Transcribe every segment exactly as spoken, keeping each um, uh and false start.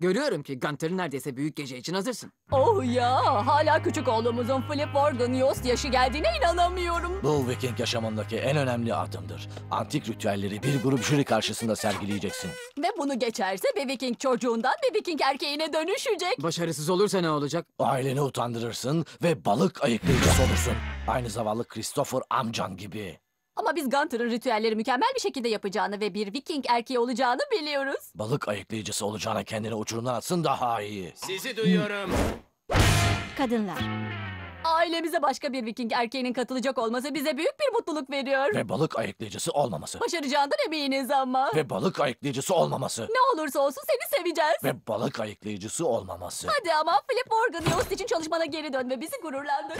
Görüyorum ki Gunther'ın neredeyse büyük gece için hazırsın. Oh ya, hala küçük oğlumuzun Flip Morgan Yost yaşı geldiğine inanamıyorum. Bu Viking yaşamındaki en önemli adımdır. Antik ritüelleri bir grup jüri karşısında sergileyeceksin. Ve bunu geçerse bir Viking çocuğundan bir Viking erkeğine dönüşecek. Başarısız olursa ne olacak? Aileni utandırırsın ve balık ayıklayıcısı olursun. Aynı zavallı Christopher amcan gibi. Ama biz Gunther'ın ritüelleri mükemmel bir şekilde yapacağını ve bir Viking erkeği olacağını biliyoruz. Balık ayıklayıcısı olacağına kendini uçurumdan atsın daha iyi. Sizi duyuyorum. Kadınlar. Ailemize başka bir Viking erkeğinin katılacak olması bize büyük bir mutluluk veriyor. Ve balık ayıklayıcısı olmaması. Başaracağından eminiz ama. Ve balık ayıklayıcısı olmaması. Ne olursa olsun seni seveceğiz. Ve balık ayıklayıcısı olmaması. Hadi ama Flip Morgan Yost için çalışmana geri dön ve bizi gururlandır.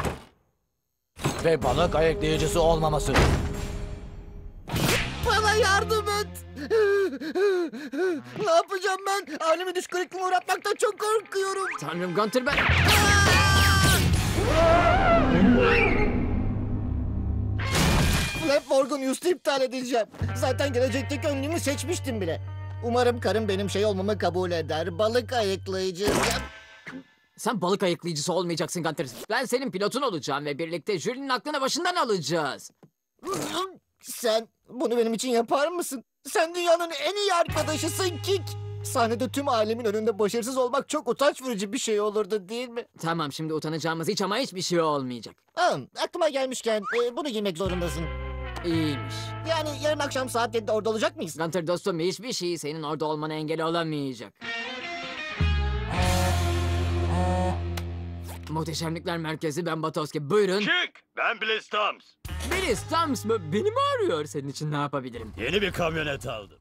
Ve balık ayıklayıcısı olmaması. Bana yardım et. Ne yapacağım ben? Ailemi düş kırıklığına uğratmaktan çok korkuyorum. Tanrım Gunther ben... Flapporg'un Yust'u iptal edeceğim. Zaten gelecekteki önlüğümü seçmiştim bile. Umarım karım benim şey olmamı kabul eder. Balık ayıklayıcısı... Sen balık ayıklayıcısı olmayacaksın Gunther. Ben senin pilotun olacağım ve birlikte jürinin aklını başından alacağız. Sen bunu benim için yapar mısın? Sen dünyanın en iyi arkadaşısın Kik. Sahnede tüm ailemin önünde başarısız olmak çok utanç verici bir şey olurdu değil mi? Tamam, şimdi utanacağımız hiç ama hiçbir şey olmayacak. Aa, aklıma gelmişken e, bunu giymek zorundasın. İyiymiş. Yani yarın akşam saat yedide orada olacak mıyız? Gunther dostum, hiçbir şey senin orada olmana engel olamayacak. Muhteşemlikler Merkezi, ben Batowski. Buyurun. Kik, ben Bliss Thumbs. Bliss Thumbs mı? Beni mi arıyor? Senin için ne yapabilirim? Yeni bir kamyonet aldım.